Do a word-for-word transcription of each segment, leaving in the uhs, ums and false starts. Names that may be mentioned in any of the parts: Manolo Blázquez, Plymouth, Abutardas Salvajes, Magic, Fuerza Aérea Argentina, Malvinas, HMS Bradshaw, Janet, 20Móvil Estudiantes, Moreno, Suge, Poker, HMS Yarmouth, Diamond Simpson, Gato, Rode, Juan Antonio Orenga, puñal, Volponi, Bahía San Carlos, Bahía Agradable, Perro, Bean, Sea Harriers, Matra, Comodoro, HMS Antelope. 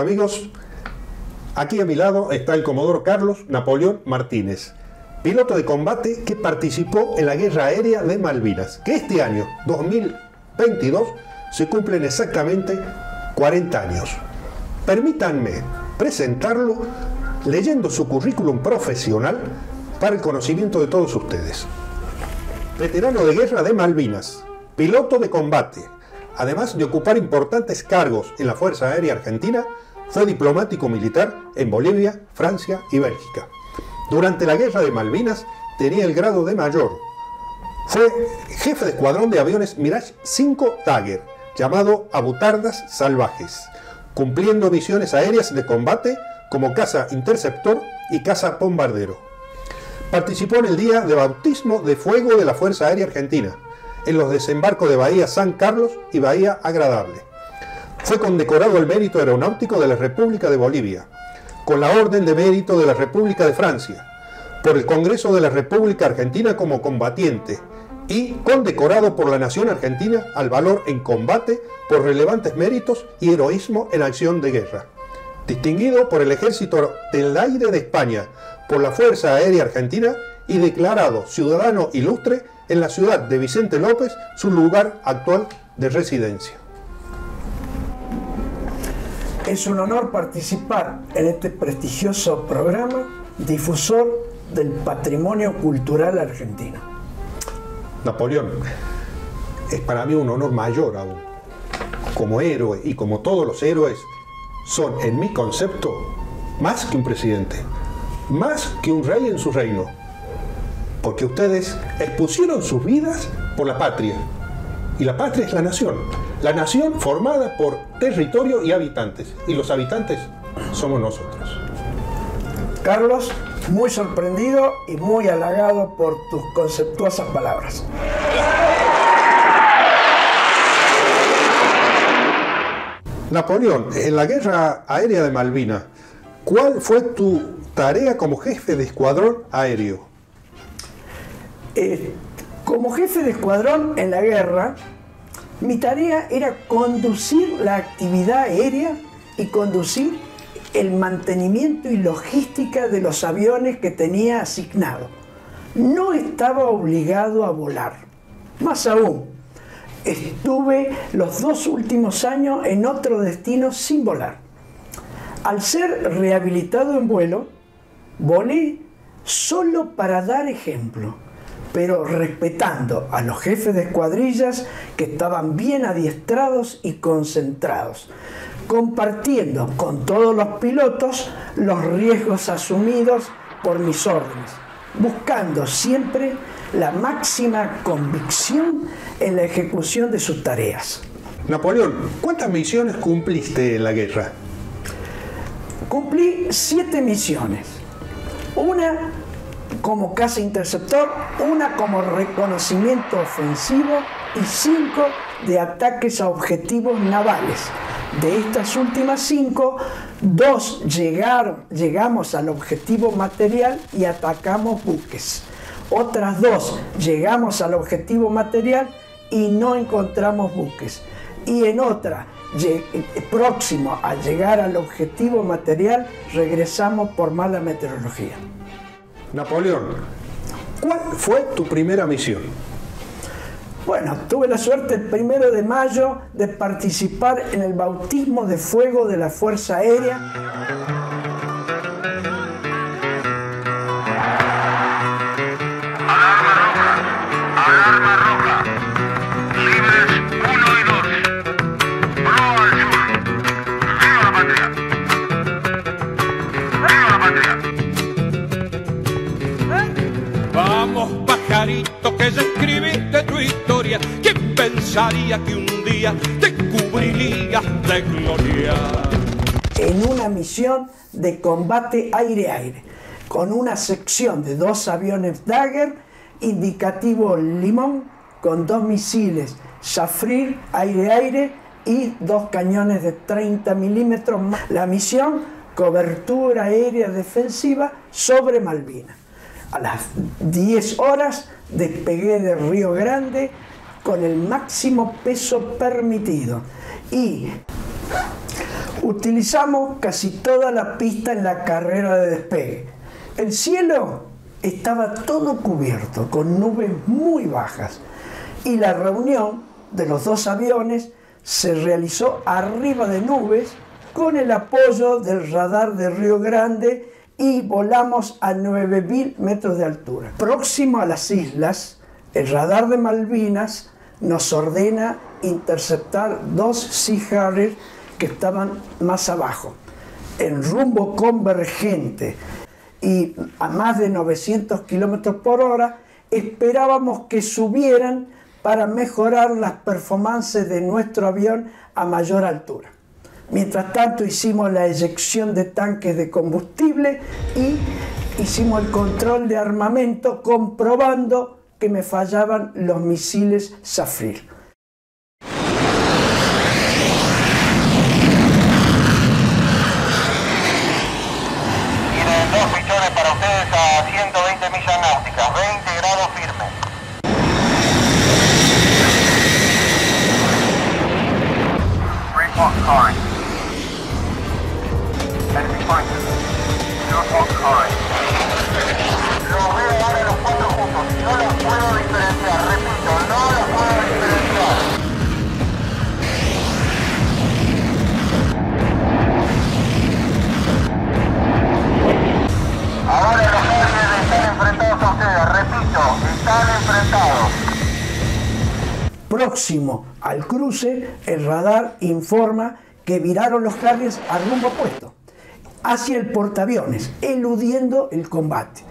amigos, aquí a mi lado está el comodoro Carlos Napoleón Martínez, piloto de combate que participó en la Guerra Aérea de Malvinas, que este año, dos mil veintidós, se cumplen exactamente cuarenta años. Permítanme presentarlo leyendo su currículum profesional para el conocimiento de todos ustedes. Veterano de guerra de Malvinas, piloto de combate, además de ocupar importantes cargos en la Fuerza Aérea Argentina, fue diplomático militar en Bolivia, Francia y Bélgica. Durante la Guerra de Malvinas tenía el grado de mayor. Fue jefe de escuadrón de aviones Mirage cinco Dagger, llamado Abutardas Salvajes, cumpliendo misiones aéreas de combate como caza interceptor y caza bombardero. Participó en el día de bautismo de fuego de la Fuerza Aérea Argentina, en los desembarcos de Bahía San Carlos y Bahía Agradable. Fue condecorado al Mérito Aeronáutico de la República de Bolivia, con la Orden de Mérito de la República de Francia, por el Congreso de la República Argentina como combatiente y condecorado por la Nación Argentina al Valor en Combate por relevantes méritos y heroísmo en acción de guerra. Distinguido por el Ejército del Aire de España, por la Fuerza Aérea Argentina y declarado ciudadano ilustre en la ciudad de Vicente López, su lugar actual de residencia. Es un honor participar en este prestigioso programa difusor del patrimonio cultural argentino. Napoleón, es para mí un honor mayor aún. Como héroe y como todos los héroes, son, en mi concepto, más que un presidente, más que un rey en su reino, porque ustedes expusieron sus vidas por la patria, y la patria es la nación, la nación formada por territorio y habitantes, y los habitantes somos nosotros. Carlos, muy sorprendido y muy halagado por tus conceptuosas palabras. Napoleón, en la Guerra Aérea de Malvinas, ¿cuál fue tu tarea como jefe de escuadrón aéreo? Eh, como jefe de escuadrón en la guerra, mi tarea era conducir la actividad aérea y conducir el mantenimiento y logística de los aviones que tenía asignado. No estaba obligado a volar. Más aún, estuve los dos últimos años en otro destino sin volar. Al ser rehabilitado en vuelo, volé solo para dar ejemplo, pero respetando a los jefes de escuadrillas que estaban bien adiestrados y concentrados, compartiendo con todos los pilotos los riesgos asumidos por mis órdenes, buscando siempre la máxima convicción en la ejecución de sus tareas. Napoleón, ¿cuántas misiones cumpliste en la guerra? Cumplí siete misiones, una como caza interceptor, una como reconocimiento ofensivo y cinco de ataques a objetivos navales. De estas últimas cinco, dos llegaron, llegamos al objetivo material y atacamos buques. Otras dos llegamos al objetivo material y no encontramos buques. Y en otra, próximo a llegar al objetivo material, regresamos por mala meteorología. Napoleón, ¿cuál fue tu primera misión? Bueno, tuve la suerte el primero de mayo de participar en el bautismo de fuego de la Fuerza Aérea. Que ya escribiste tu historia, ¿quién pensaría que un día te cubrirías de gloria? En una misión de combate aire-aire, con una sección de dos aviones Dagger, indicativo Limón, con dos misiles Safrir aire-aire y dos cañones de treinta milímetros. La misión, cobertura aérea defensiva sobre Malvinas. A las diez horas despegué de Río Grande con el máximo peso permitido y Utilizamos casi toda la pista en la carrera de despegue. El cielo estaba todo cubierto con nubes muy bajas y la reunión de los dos aviones se realizó arriba de nubes con el apoyo del radar de Río Grande y volamos a nueve mil metros de altura. Próximo a las islas, el radar de Malvinas nos ordena interceptar dos Sea Harriers que estaban más abajo, en rumbo convergente y a más de novecientos kilómetros por hora. Esperábamos que subieran para mejorar las performances de nuestro avión a mayor altura. Mientras tanto hicimos la eyección de tanques de combustible y hicimos el control de armamento, comprobando que me fallaban los misiles Safrir. Próximo al cruce, el radar informa que viraron los Harriers al rumbo opuesto, hacia el portaaviones, eludiendo el combate.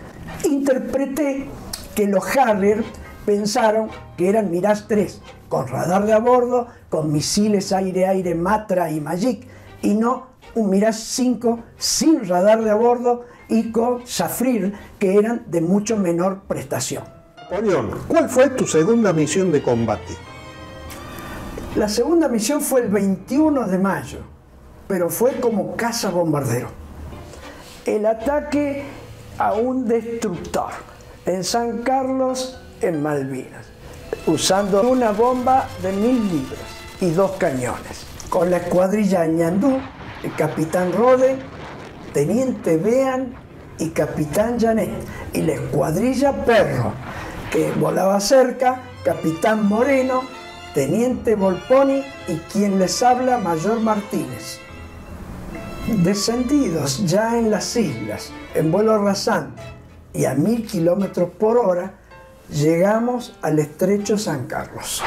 Interpreté que los Harriers pensaron que eran Mirage tres, con radar de a bordo, con misiles aire-aire Matra y Magic, y no un Mirage cinco sin radar de a bordo y con Safrir, que eran de mucho menor prestación. Napoleón, ¿cuál fue tu segunda misión de combate? La segunda misión fue el veintiuno de mayo, pero fue como cazabombardero. El ataque a un destructor en San Carlos, en Malvinas, usando una bomba de mil libras y dos cañones, con la escuadrilla Ñandú, el capitán Rode, teniente Bean y capitán Janet, y la escuadrilla Perro, que volaba cerca, capitán Moreno, teniente Volponi y quien les habla, mayor Martínez. Descendidos ya en las islas, en vuelo rasante y a mil kilómetros por hora, llegamos al estrecho San Carlos.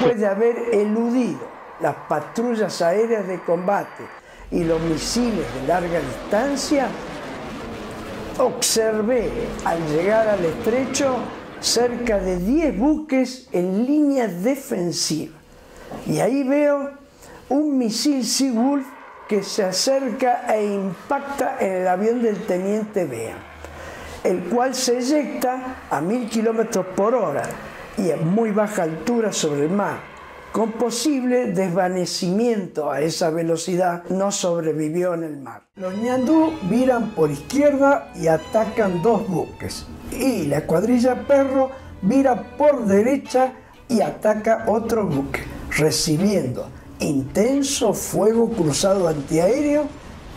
Después de haber eludido las patrullas aéreas de combate y los misiles de larga distancia, observé al llegar al estrecho cerca de diez buques en línea defensiva. Y ahí veo un misil Sea Wolf que se acerca e impacta en el avión del teniente Bean, el cual se eyecta a mil kilómetros por hora y a muy baja altura sobre el mar, con posible desvanecimiento a esa velocidad. No sobrevivió en el mar. Los Ñandú viran por izquierda y atacan dos buques, y la cuadrilla Perro vira por derecha y ataca otro buque, recibiendo intenso fuego cruzado antiaéreo,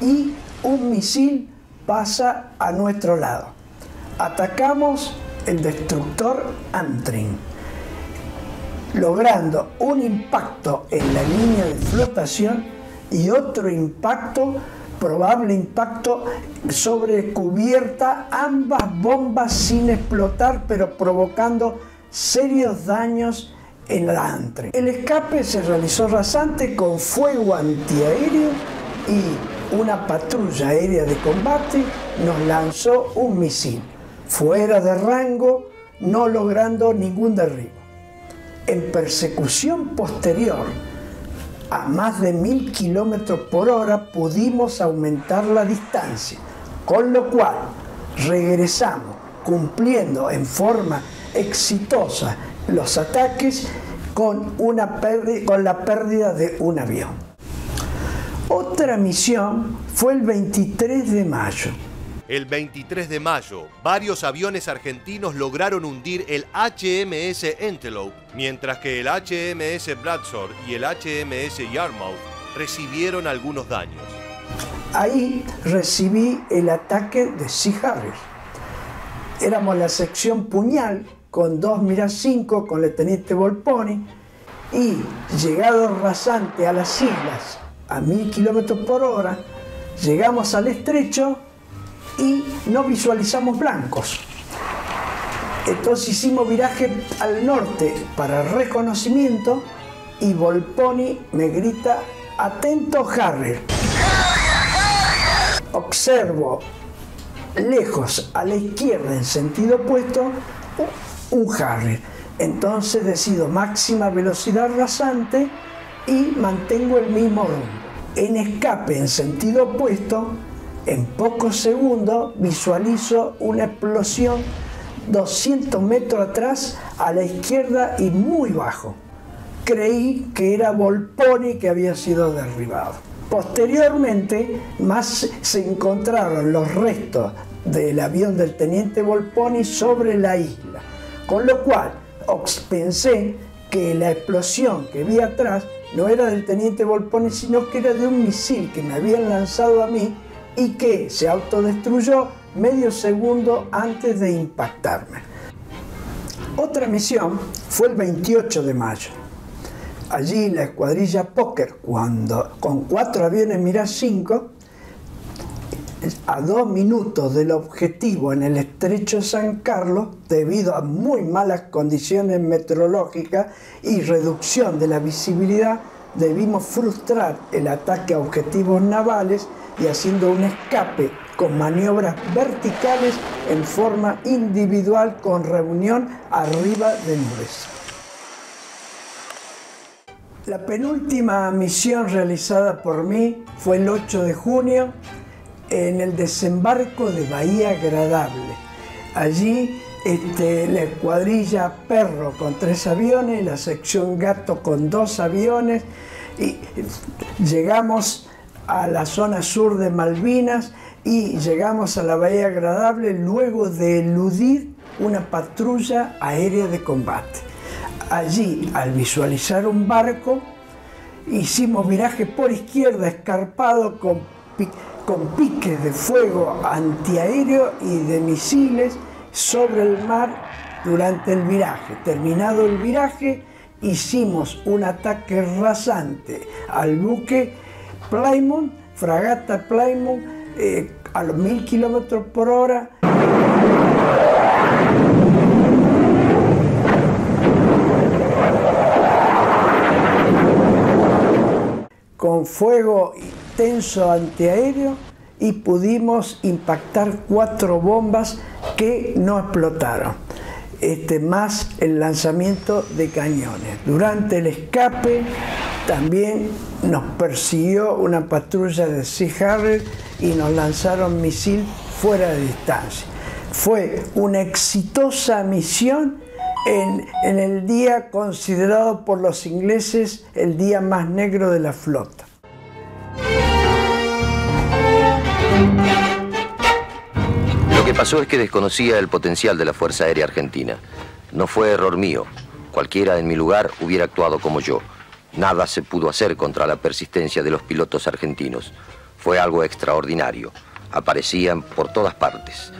y un misil pasa a nuestro lado. Atacamos el destructor Antrim, logrando un impacto en la línea de flotación y otro impacto, probable impacto, sobre cubierta, ambas bombas sin explotar, pero provocando serios daños en la Antrim. El escape se realizó rasante con fuego antiaéreo y una patrulla aérea de combate nos lanzó un misil fuera de rango, no logrando ningún derribo. En persecución posterior, a más de mil kilómetros por hora, pudimos aumentar la distancia, con lo cual regresamos cumpliendo en forma exitosa los ataques con, una con la pérdida de un avión. Otra misión fue el veintitrés de mayo. El veintitrés de mayo, varios aviones argentinos lograron hundir el H M S Antelope, mientras que el H M S Bradshaw y el H M S Yarmouth recibieron algunos daños. Ahí recibí el ataque de Sea Harriers. Éramos la sección puñal con dos Mira cinco, con el teniente Volponi, y llegado rasante a las islas a mil kilómetros por hora, llegamos al estrecho y no visualizamos blancos. Entonces hicimos viraje al norte para reconocimiento y Volponi me grita: atento Harry. Observo lejos a la izquierda en sentido opuesto un Harry. Entonces decido máxima velocidad rasante y mantengo el mismo rumbo. En escape en sentido opuesto, en pocos segundos visualizo una explosión doscientos metros atrás a la izquierda y muy bajo. Creí que era Volponi que había sido derribado. Posteriormente, más se encontraron los restos del avión del teniente Volponi sobre la isla, con lo cual pensé que la explosión que vi atrás no era del teniente Volponi, sino que era de un misil que me habían lanzado a mí y que se autodestruyó medio segundo antes de impactarme. Otra misión fue el veintiocho de mayo. Allí la escuadrilla Poker, cuando, con cuatro aviones Mira cinco, a dos minutos del objetivo en el estrecho San Carlos, debido a muy malas condiciones meteorológicas y reducción de la visibilidad, debimos frustrar el ataque a objetivos navales y haciendo un escape con maniobras verticales en forma individual con reunión arriba de nubes. La penúltima misión realizada por mí fue el ocho de junio en el desembarco de Bahía Agradable. Allí este, la escuadrilla Perro con tres aviones, la sección Gato con dos aviones, y llegamos a la zona sur de Malvinas y llegamos a la Bahía Agradable luego de eludir una patrulla aérea de combate. Allí, al visualizar un barco, hicimos viraje por izquierda escarpado con con piques de fuego antiaéreo y de misiles sobre el mar durante el viraje. Terminado el viraje, hicimos un ataque rasante al buque Plymouth, fragata Plymouth, eh, a los mil kilómetros por hora. Con fuego intenso antiaéreo y pudimos impactar cuatro bombas que no explotaron, este, más el lanzamiento de cañones. Durante el escape también nos persiguió una patrulla de Sea Harriers y nos lanzaron misil fuera de distancia. Fue una exitosa misión en, en el día considerado por los ingleses el día más negro de la flota. Lo que pasó es que desconocía el potencial de la Fuerza Aérea Argentina. No fue error mío. Cualquiera en mi lugar hubiera actuado como yo. Nada se pudo hacer contra la persistencia de los pilotos argentinos. Fue algo extraordinario. Aparecían por todas partes.